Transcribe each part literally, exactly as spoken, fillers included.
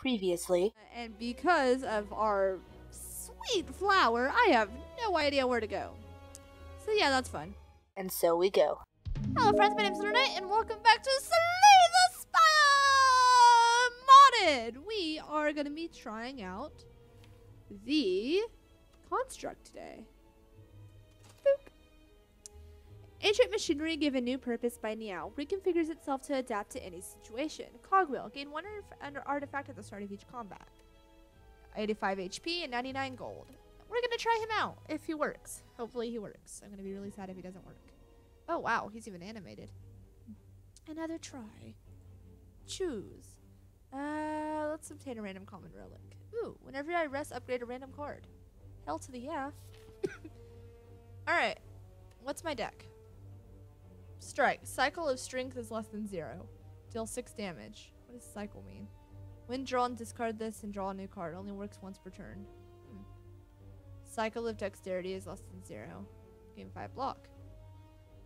previously. And because of our sweet flower, I have no idea where to go. So yeah, that's fun. And so we go. Hello friends, my name is Lunernight, and welcome back to Slay the Spire Modded! We are going to be trying out the Construct today. Ancient machinery given new purpose by Neow, reconfigures itself to adapt to any situation. Cogwheel, gain one under artifact at the start of each combat. eighty-five H P and ninety-nine gold. We're gonna try him out, if he works. Hopefully he works. I'm gonna be really sad if he doesn't work. Oh wow, he's even animated. Another try. Choose. Uh, let's obtain a random common relic. Ooh, whenever I rest, upgrade a random card. Hell to the yeah. Alright, what's my deck? Strike. Cycle of strength is less than zero. Deal six damage. What does cycle mean? When drawn, discard this and draw a new card. Only works once per turn. Hmm. Cycle of dexterity is less than zero. Gain five block.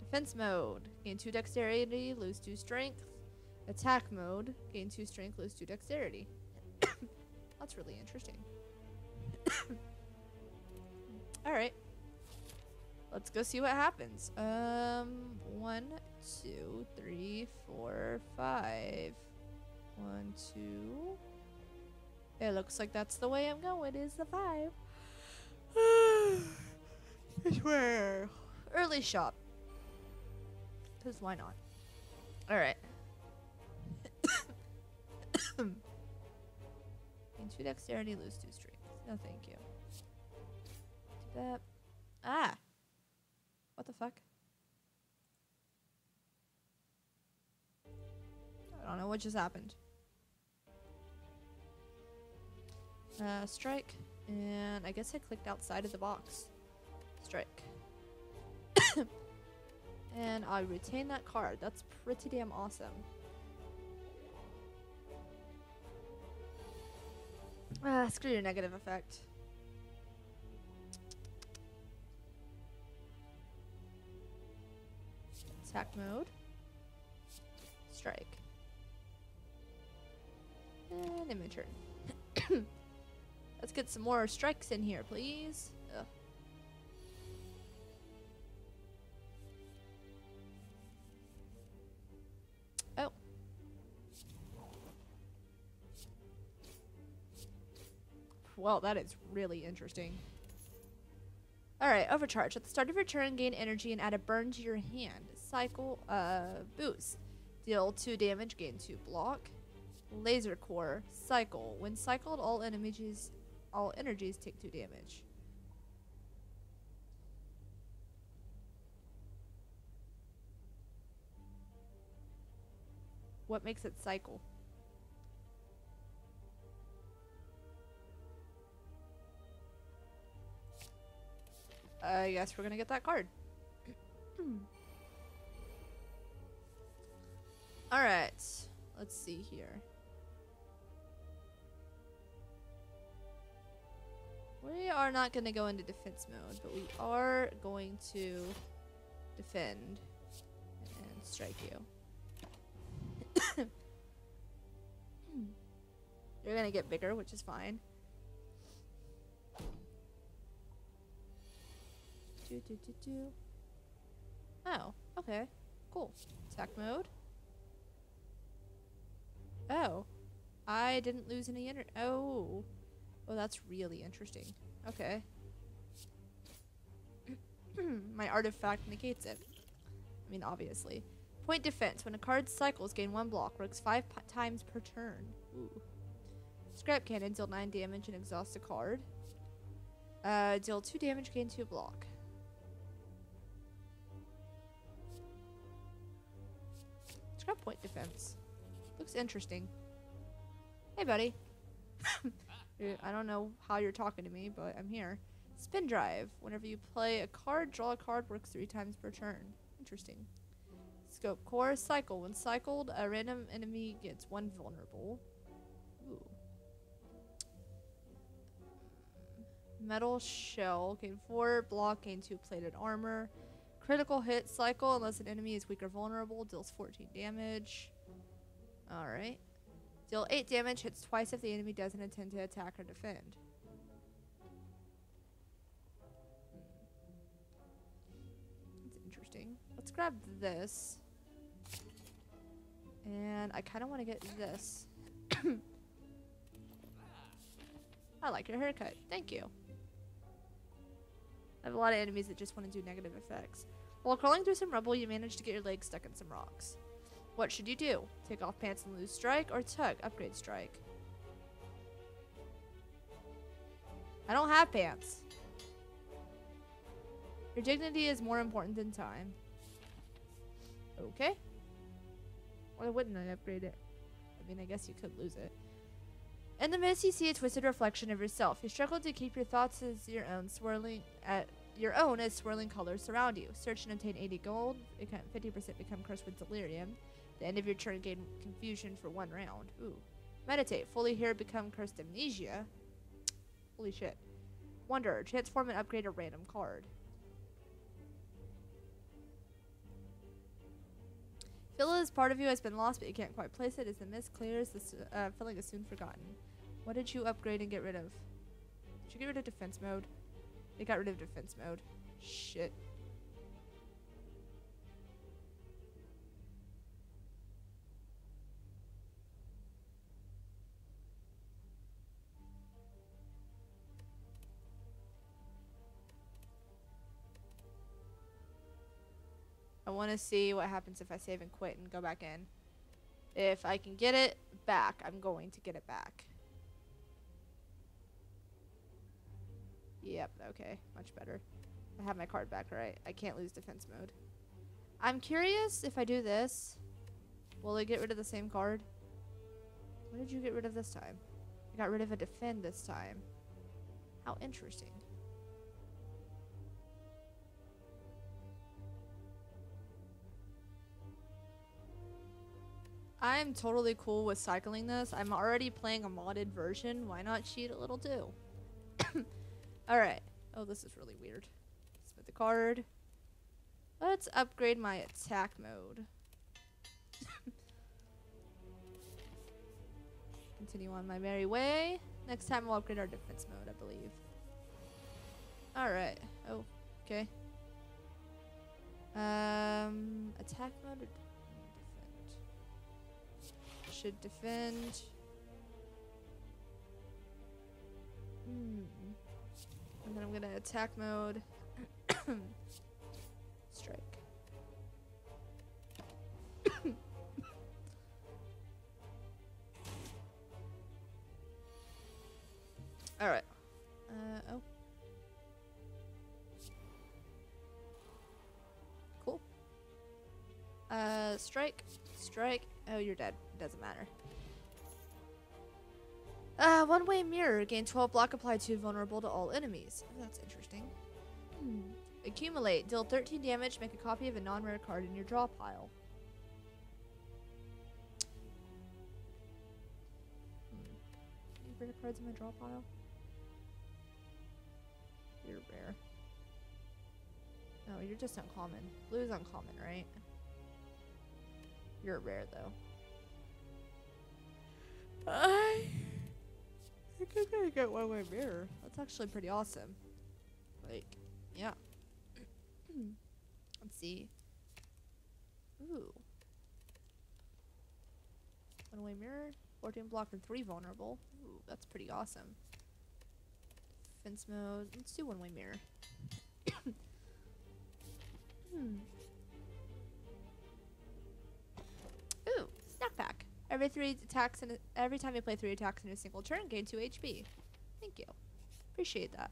Defense mode. Gain two dexterity, lose two strength. Attack mode. Gain two strength, lose two dexterity. That's really interesting. Alright. Let's go see what happens. Um, one, two, three, four, five. One, two. It looks like that's the way I'm going, is the five. I swear. Early shop. Because why not? Alright. Gain two dexterity, lose two strength. No, thank you. Do that. Ah! What the fuck? I don't know what just happened. Uh, strike. And I guess I clicked outside of the box. Strike. And I retain that card. That's pretty damn awesome. Ah, screw your negative effect. Attack mode. Strike. And then my turn. Let's get some more strikes in here, please. Ugh. Oh. Well, that is really interesting. Alright, overcharge. At the start of your turn, gain energy and add a burn to your hand. Cycle, uh, boost. Deal two damage, gain two block. Laser core, cycle. When cycled, all energies, all energies take two damage. What makes it cycle? I guess we're gonna get that card. Alright, let's see here. We are not gonna go into defense mode, but we are going to defend and strike you. You're gonna get bigger, which is fine. Do, do, do, do. Oh, okay. Cool. Attack mode. Oh. I didn't lose any energy. Oh. Oh, that's really interesting. Okay. My artifact negates it. I mean, obviously. Point defense. When a card cycles, gain one block. Works five times per turn. Ooh. Scrap cannon. Deal nine damage and exhaust a card. Uh, deal two damage, gain two block. Scrap point defense. Looks interesting. Hey, buddy. I don't know how you're talking to me, but I'm here. Spin drive. Whenever you play a card, draw a card. Works three times per turn. Interesting. Scope core. Cycle. When cycled, a random enemy gets one vulnerable. Ooh. Metal shell. Gain four. Block. Gain two plated armor. Critical hit cycle unless an enemy is weak or vulnerable. Deals fourteen damage. Alright. Deal eight damage, hits twice if the enemy doesn't intend to attack or defend. That's interesting. Let's grab this. And I kind of want to get this. I like your haircut. Thank you. I have a lot of enemies that just want to do negative effects. While crawling through some rubble, you manage to get your legs stuck in some rocks. What should you do? Take off pants and lose strike, or tug, upgrade strike? I don't have pants. Your dignity is more important than time. Okay. Why wouldn't I upgrade it? I mean, I guess you could lose it. In the mist, you see a twisted reflection of yourself. You struggle to keep your thoughts as your own swirling at your own as swirling colors surround you. Search and obtain eighty gold. fifty percent become cursed with delirium. At the end of your turn, gain confusion for one round. Ooh. Meditate. Fully here, become cursed amnesia. Holy shit. Wonder. Transform and upgrade a random card. Phila's part of you has been lost, but you can't quite place it. As the mist clears, this uh, feeling is soon forgotten. What did you upgrade and get rid of? Did you get rid of defense mode? They got rid of defense mode. Shit. I want to see what happens if I save and quit and go back in. If I can get it back, I'm going to get it back. Yep, okay, much better. I have my card back, right? I can't lose defense mode. I'm curious if I do this, will it get rid of the same card? What did you get rid of this time? I got rid of a defend this time. How interesting. I'm totally cool with cycling this. I'm already playing a modded version. Why not cheat a little too? Alright. Oh, this is really weird. Spit the card. Let's upgrade my attack mode. Continue on my merry way. Next time we'll upgrade our defense mode, I believe. Alright. Oh, okay. Um, attack mode or should defend. Mm. And then I'm gonna attack mode. Strike. All right. Uh oh. Cool. Uh, strike. Strike. Oh, you're dead. It doesn't matter. Uh, one-way mirror. Gain twelve block applied to vulnerable to all enemies. Oh, that's interesting. Hmm. Accumulate. Deal thirteen damage. Make a copy of a non-rare card in your draw pile. Hmm. Any rare cards in my draw pile? You're rare. No, you're just uncommon. Blue is uncommon, right? You're rare, though. I think I'm gonna get one-way mirror. That's actually pretty awesome. Like, yeah. Let's see. Ooh. One-way mirror, fourteen block, and three vulnerable. Ooh, that's pretty awesome. Defense mode. Let's do one-way mirror. hmm. Ooh, snack pack. Every three attacks and every time you play three attacks in a single turn, gain two H P. Thank you, appreciate that.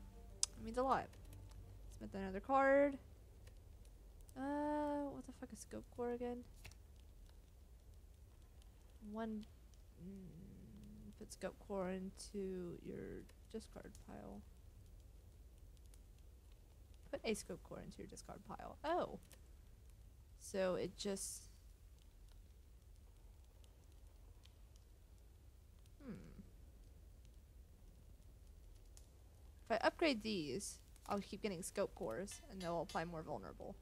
It means a lot. Let's make another card. Uh, what the fuck is scope core again? One. Mm, put scope core into your discard pile. Put a scope core into your discard pile. Oh. So it just. If I upgrade these, I'll keep getting scope cores, and they'll apply more vulnerable.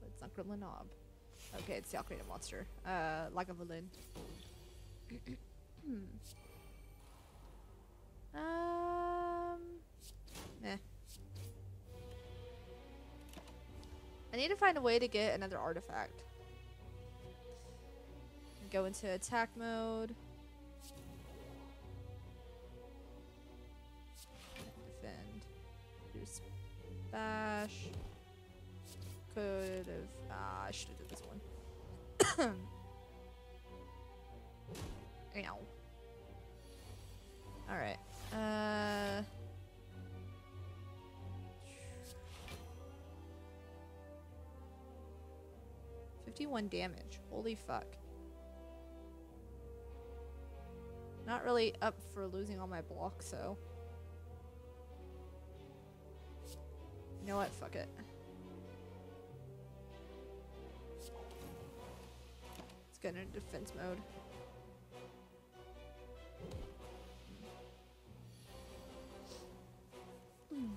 So it's not Gremlin Knob. Okay, it's the Alchemator monster. Uh, Lagavulin. hmm. Um. Meh. I need to find a way to get another artifact. Go into attack mode. Defend. Here's bash. Could have. Ah, I should have done this one. Ow. Alright. Uh. fifty-one damage. Holy fuck. Not really up for losing all my blocks, so. You know what? Fuck it. Let's go into defense mode. Mm.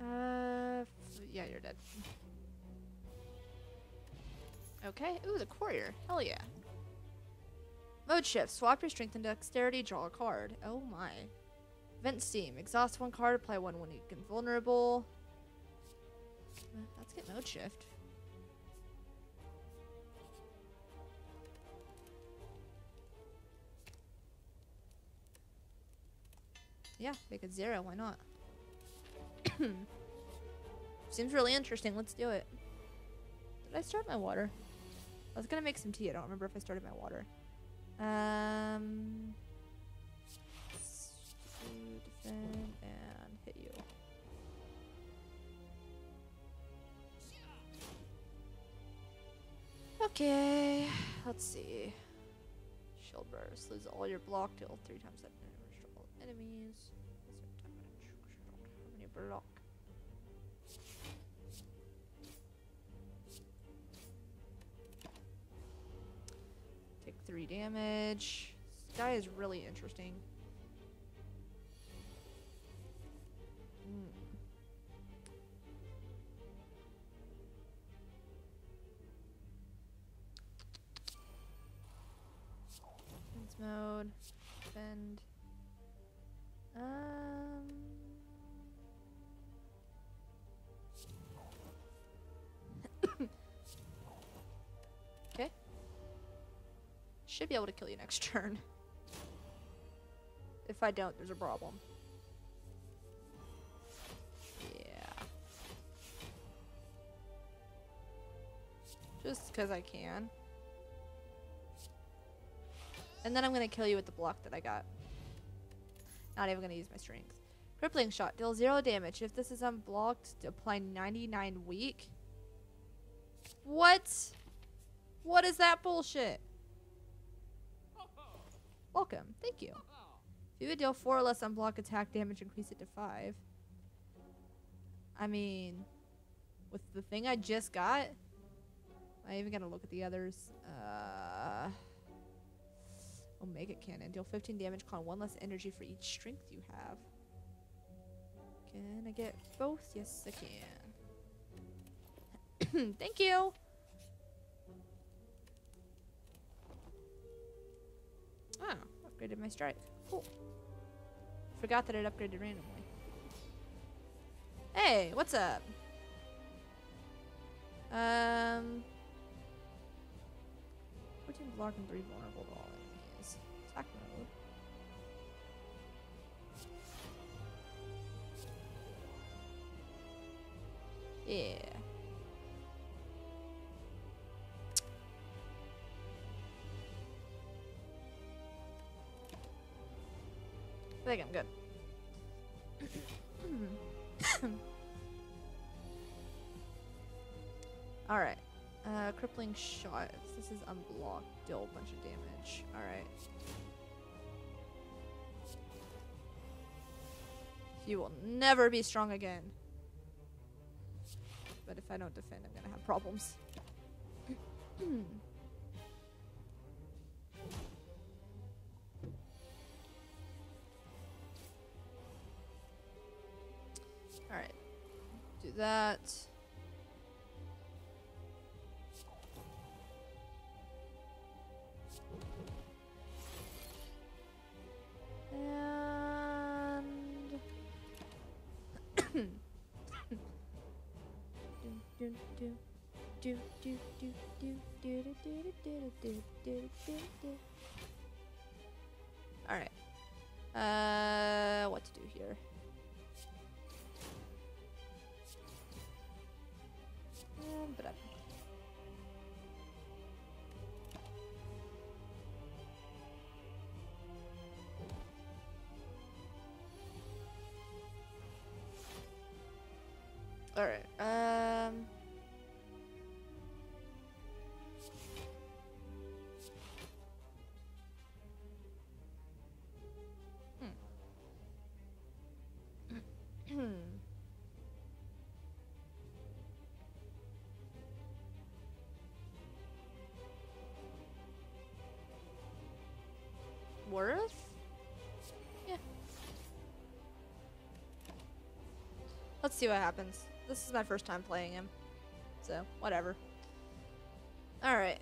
Uh, yeah, you're dead. Okay. Ooh, the courier. Hell yeah. Mode shift. Swap your strength and dexterity. Draw a card. Oh my. Vent steam. Exhaust one card. Apply one when you become vulnerable. Let's get mode shift. Yeah, make it zero. Why not? Seems really interesting. Let's do it. Did I start my water? I was gonna make some tea. I don't remember if I started my water. Um, defend and hit you. Okay, let's see. Shield burst. Lose all your block till three times that damage to all enemies. How many block? Three damage. This guy is really interesting. Mm. Defense mode. Defend. Um. Should be able to kill you next turn. If I don't, there's a problem. Yeah. Just because I can. And then I'm going to kill you with the block that I got. Not even going to use my strength. Crippling shot. Deal zero damage. If this is unblocked, apply ninety-nine weak. What? What is that bullshit? Welcome. Thank you. If you would deal four or less unblock attack damage, increase it to five. I mean, with the thing I just got, am I even gonna look at the others? Uh, Omega Cannon. Deal fifteen damage, con one less energy for each strength you have. Can I get both? Yes, I can. Thank you. Oh, upgraded my strike. Cool. Forgot that it upgraded randomly. Hey, what's up? Um, fourteen block and three vulnerable to all enemies. Attack mode. Yeah. I think I'm good. Alright. Uh, crippling shot. This is unblocked. Deal a bunch of damage. Alright. You will never be strong again. But if I don't defend, I'm gonna have problems. like that. And do do do do do do do do do do do. All right. Uh, what to do here? But all right. Um. Hmm. Worth? Yeah. Let's see what happens. This is my first time playing him, so whatever. All right.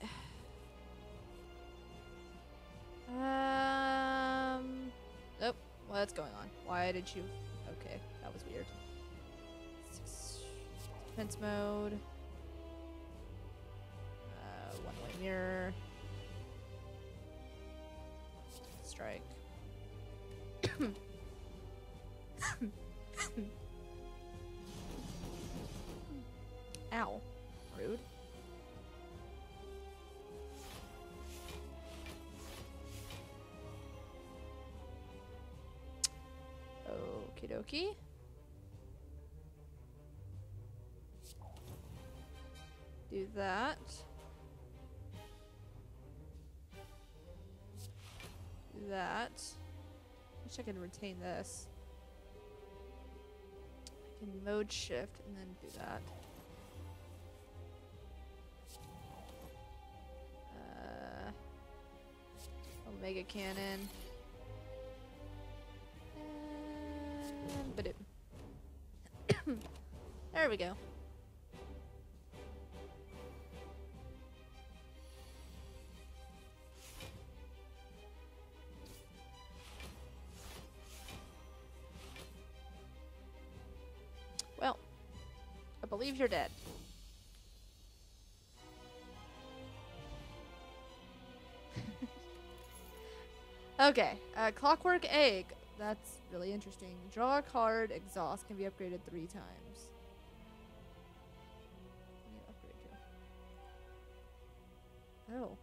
Um. Oh, what's going on? Why did you? Okay, that was weird. Defense mode. Uh, one-way mirror. Strike. Ow. Rude. Okie dokie. Do that. That. Wish I could retain this. I can mode shift and then do that. Uh, Omega Cannon. And ba-doop. There we go. I believe you're dead. Okay, uh, Clockwork Egg. That's really interesting. Draw a card. Exhaust can be upgraded three times. Let me upgrade you. Oh.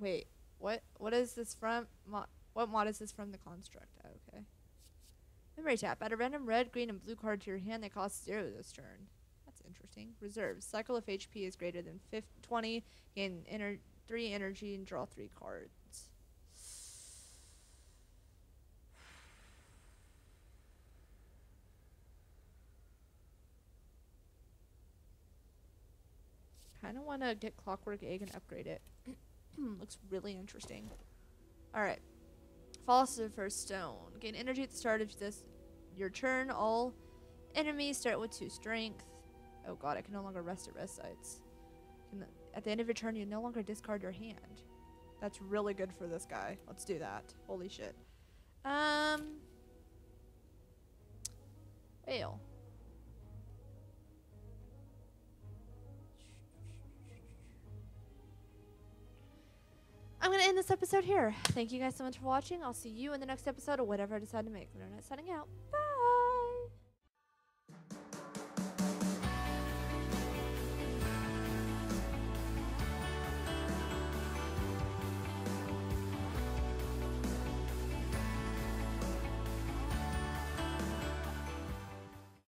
Wait. What? What is this from? Mo What mod is this from The Construct? Oh, okay. Memory tap. Add a random red, green, and blue card to your hand that costs zero this turn. That's interesting. Reserves. Cycle if H P is greater than twenty. Gain ener three energy and draw three cards. Kind of want to get Clockwork Egg and upgrade it. Looks really interesting. All right. Philosopher's Stone. Gain energy at the start of this your turn. All enemies start with two strength. Oh god, I can no longer rest at rest sites. And the, at the end of your turn, you no longer discard your hand. That's really good for this guy. Let's do that. Holy shit. Um. Well. I'm going to end this episode here. Thank you guys so much for watching. I'll see you in the next episode of whatever I decide to make. Lunernight signing out. Bye!